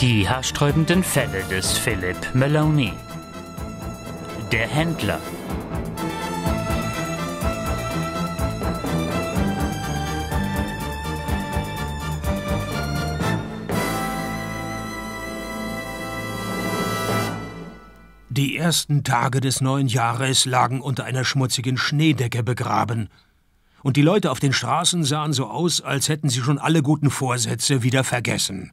Die haarsträubenden Fälle des Philip Maloney. Der Händler. Die ersten Tage des neuen Jahres lagen unter einer schmutzigen Schneedecke begraben. Und die Leute auf den Straßen sahen so aus, als hätten sie schon alle guten Vorsätze wieder vergessen.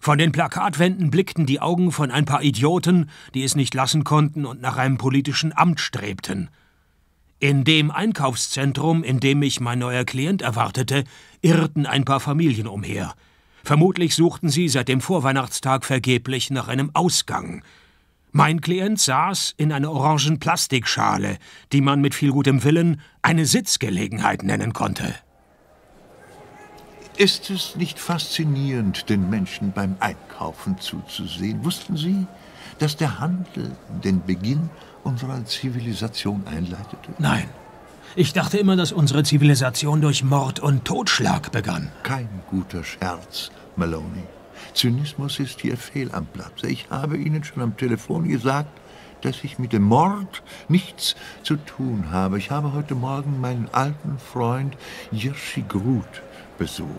Von den Plakatwänden blickten die Augen von ein paar Idioten, die es nicht lassen konnten und nach einem politischen Amt strebten. In dem Einkaufszentrum, in dem mich mein neuer Klient erwartete, irrten ein paar Familien umher. Vermutlich suchten sie seit dem Vorweihnachtstag vergeblich nach einem Ausgang. Mein Klient saß in einer orangen Plastikschale, die man mit viel gutem Willen eine Sitzgelegenheit nennen konnte. Ist es nicht faszinierend, den Menschen beim Einkaufen zuzusehen? Wussten Sie, dass der Handel den Beginn unserer Zivilisation einleitete? Nein. Ich dachte immer, dass unsere Zivilisation durch Mord und Totschlag begann. Kein guter Scherz, Maloney. Zynismus ist hier fehl am Platze. Ich habe Ihnen schon am Telefon gesagt, dass ich mit dem Mord nichts zu tun habe. Ich habe heute Morgen meinen alten Freund Jerzy Grot besucht.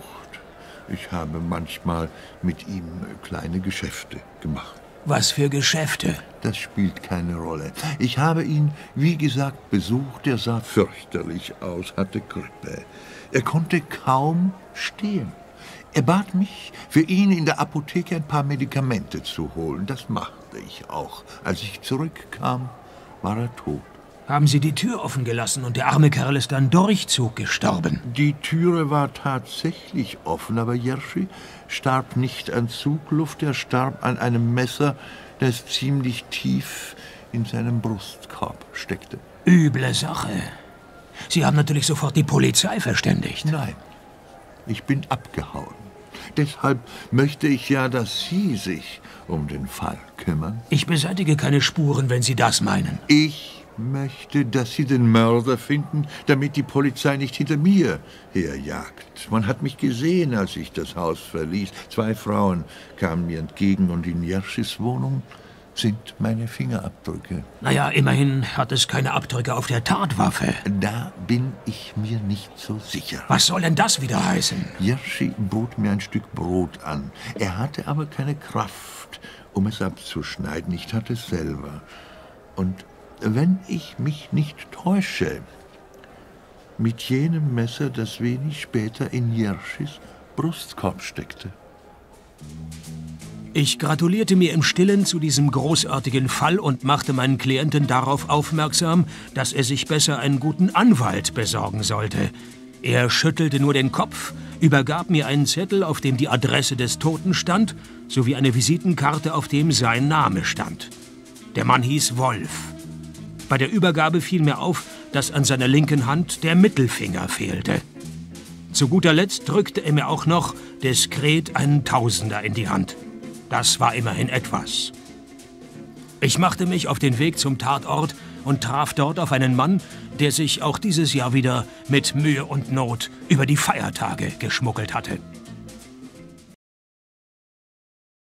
Ich habe manchmal mit ihm kleine Geschäfte gemacht. Was für Geschäfte? Das spielt keine Rolle. Ich habe ihn, wie gesagt, besucht. Er sah fürchterlich aus, hatte Grippe. Er konnte kaum stehen. Er bat mich, für ihn in der Apotheke ein paar Medikamente zu holen. Das machte ich auch. Als ich zurückkam, war er tot. Haben Sie die Tür offen gelassen und der arme Kerl ist an Durchzug gestorben? Die Türe war tatsächlich offen, aber Jerzy starb nicht an Zugluft. Er starb an einem Messer, das ziemlich tief in seinem Brustkorb steckte. Üble Sache. Sie haben natürlich sofort die Polizei verständigt. Nein, ich bin abgehauen. Deshalb möchte ich ja, dass Sie sich um den Fall kümmern. Ich beseitige keine Spuren, wenn Sie das meinen. Ich möchte, dass Sie den Mörder finden, damit die Polizei nicht hinter mir herjagt. Man hat mich gesehen, als ich das Haus verließ. Zwei Frauen kamen mir entgegen und in Jerschys Wohnung sind meine Fingerabdrücke. Naja, immerhin hat es keine Abdrücke auf der Tatwaffe. Da bin ich mir nicht so sicher. Was soll denn das wieder heißen? Jerzy bot mir ein Stück Brot an. Er hatte aber keine Kraft, um es abzuschneiden. Ich tat es selber. Und wenn ich mich nicht täusche, mit jenem Messer, das wenig später in Jerschys Brustkorb steckte. Ich gratulierte mir im Stillen zu diesem großartigen Fall und machte meinen Klienten darauf aufmerksam, dass er sich besser einen guten Anwalt besorgen sollte. Er schüttelte nur den Kopf, übergab mir einen Zettel, auf dem die Adresse des Toten stand, sowie eine Visitenkarte, auf dem sein Name stand. Der Mann hieß Wolf. Bei der Übergabe fiel mir auf, dass an seiner linken Hand der Mittelfinger fehlte. Zu guter Letzt drückte er mir auch noch diskret einen Tausender in die Hand. Das war immerhin etwas. Ich machte mich auf den Weg zum Tatort und traf dort auf einen Mann, der sich auch dieses Jahr wieder mit Mühe und Not über die Feiertage geschmuggelt hatte.